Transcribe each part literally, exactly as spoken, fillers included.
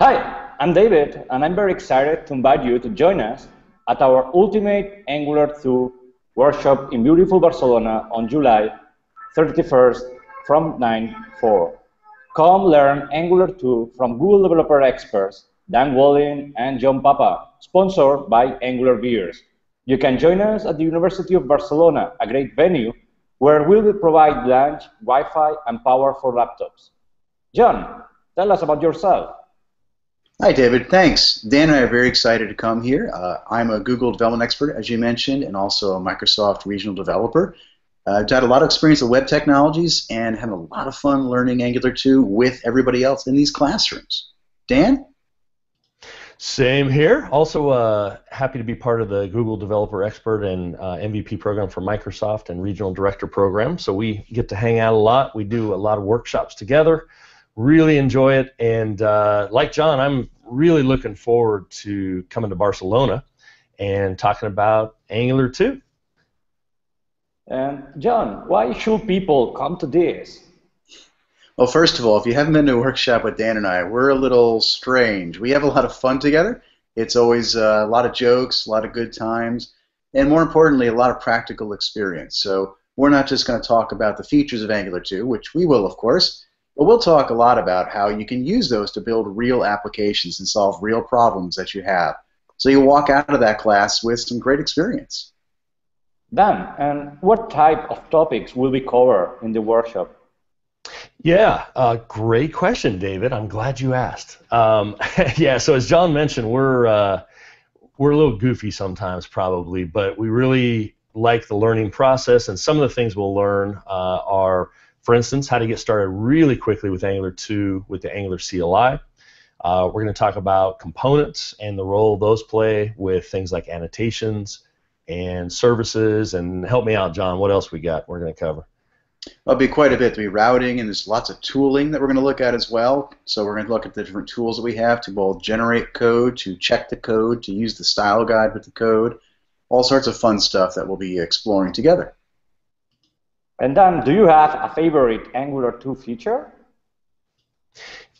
Hi, I'm David, and I'm very excited to invite you to join us at our Ultimate Angular two workshop in beautiful Barcelona on July thirty-first from nine to four. Come learn Angular two from Google Developer experts Dan Wahlin and John Papa, sponsored by Angular Beers. You can join us at the University of Barcelona, a great venue, where we will provide lunch, Wi-Fi, and power for laptops. John, tell us about yourself. Hi, David. Thanks. Dan and I are very excited to come here. Uh, I'm a Google development expert, as you mentioned, and also a Microsoft regional developer. Uh, I've had a lot of experience with web technologies and having a lot of fun learning Angular two with everybody else in these classrooms. Dan? Same here. Also uh, happy to be part of the Google Developer Expert and uh, M V P program for Microsoft and Regional Director program. So we get to hang out a lot. We do a lot of workshops together. Really enjoy it. And uh, like John, I'm really looking forward to coming to Barcelona and talking about Angular two. And John, why should people come to this? Well, first of all, if you haven't been to a workshop with Dan and I, we're a little strange. We have a lot of fun together. It's always uh, a lot of jokes, a lot of good times, and more importantly, a lot of practical experience. So we're not just going to talk about the features of Angular two, which we will, of course, but we'll talk a lot about how you can use those to build real applications and solve real problems that you have. So you walk out of that class with some great experience. Dan, and what type of topics will we cover in the workshop? Yeah, uh, great question, David. I'm glad you asked. Um, yeah, so as John mentioned, we're uh, we're a little goofy sometimes, probably, but we really like the learning process. And some of the things we'll learn uh, are, for instance, how to get started really quickly with Angular two with the Angular C L I. Uh, we're going to talk about components and the role those play with things like annotations and services. And help me out, John. What else we got? We're going to cover. There'll be quite a bit to be routing, and there's lots of tooling that we're going to look at as well. So we're going to look at the different tools that we have to both generate code, to check the code, to use the style guide with the code, all sorts of fun stuff that we'll be exploring together. And Dan, do you have a favorite Angular two feature?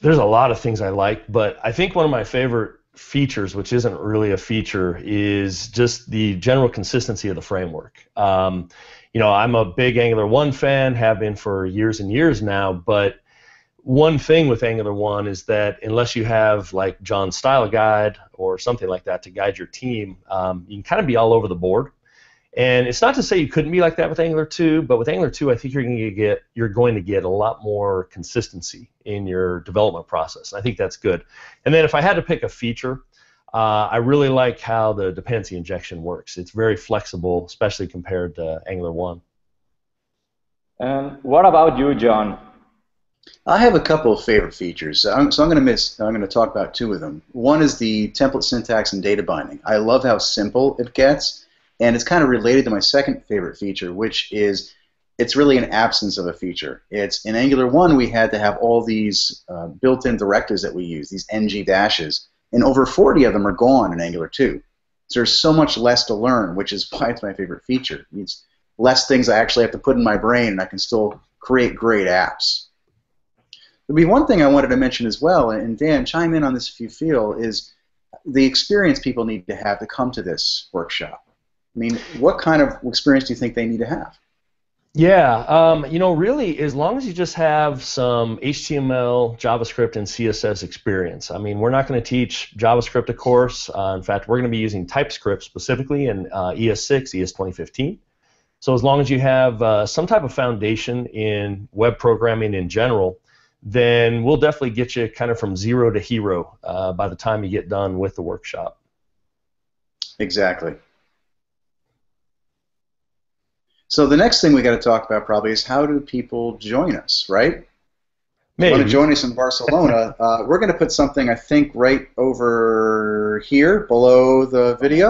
There's a lot of things I like, but I think one of my favorite features, which isn't really a feature, is just the general consistency of the framework. Um, You know, I'm a big Angular one fan, have been for years and years now, but one thing with Angular one is that unless you have, like, John's style guide or something like that to guide your team, um, you can kind of be all over the board. And it's not to say you couldn't be like that with Angular two, but with Angular two, I think you're going to get, you're going to get a lot more consistency in your development process. I think that's good. And then if I had to pick a feature, Uh, I really like how the dependency injection works. It's very flexible, especially compared to Angular one. And what about you, John? I have a couple of favorite features, I'm, so I'm going to miss. I'm going to talk about two of them. One is the template syntax and data binding. I love how simple it gets, and it's kind of related to my second favorite feature, which is it's really an absence of a feature. It's in Angular one we had to have all these uh, built-in directives that we use, these N G dashes. And over forty of them are gone in Angular two. So there's so much less to learn, which is why it's my favorite feature. It's less things I actually have to put in my brain, and I can still create great apps. There'll be one thing I wanted to mention as well, and Dan, chime in on this if you feel, is the experience people need to have to come to this workshop. I mean, what kind of experience do you think they need to have? Yeah, um, you know, really, as long as you just have some H T M L, JavaScript, and C S S experience. I mean, we're not going to teach JavaScript, of course. Uh, in fact, we're going to be using TypeScript specifically in uh, E S six, E S twenty fifteen. So as long as you have uh, some type of foundation in web programming in general, then we'll definitely get you kind of from zero to hero uh, by the time you get done with the workshop. Exactly. So the next thing we got to talk about probably is how do people join us, right? Maybe. If you want to join us in Barcelona, uh, we're going to put something, I think, right over here below the video.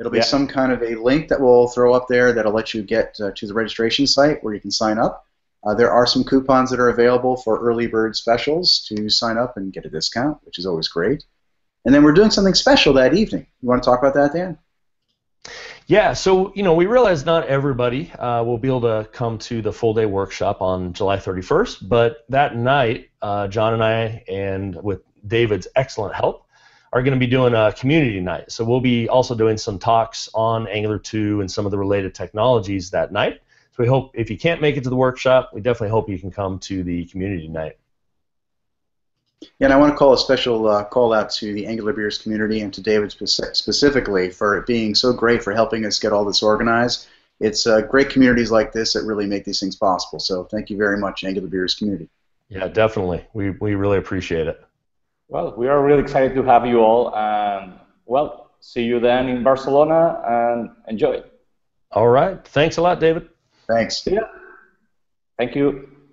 It'll be yeah. some kind of a link that we'll throw up there that'll let you get uh, to the registration site where you can sign up. Uh, there are some coupons that are available for early bird specials to sign up and get a discount, which is always great. And then we're doing something special that evening. You want to talk about that, Dan? Yeah, so you know we realize not everybody uh, will be able to come to the full day workshop on July thirty-first, but that night, uh, John and I, and with David's excellent help, are going to be doing a community night. So we'll be also doing some talks on Angular two and some of the related technologies that night. So we hope, if you can't make it to the workshop, we definitely hope you can come to the community night. And I want to call a special uh, call out to the Angular Beers community and to David spe specifically for it being so great for helping us get all this organized. It's uh, great communities like this that really make these things possible. So thank you very much, Angular Beers community. Yeah, definitely. We, we really appreciate it. Well, we are really excited to have you all. And, well, see you then in Barcelona and enjoy. All right. Thanks a lot, David. Thanks. Yeah. Thank you.